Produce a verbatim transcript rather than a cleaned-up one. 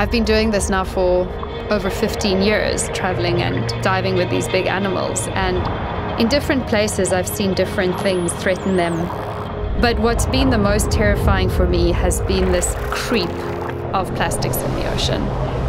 I've been doing this now for over fifteen years, traveling and diving with these big animals. And in different places, I've seen different things threaten them. But what's been the most terrifying for me has been this creep of plastics in the ocean.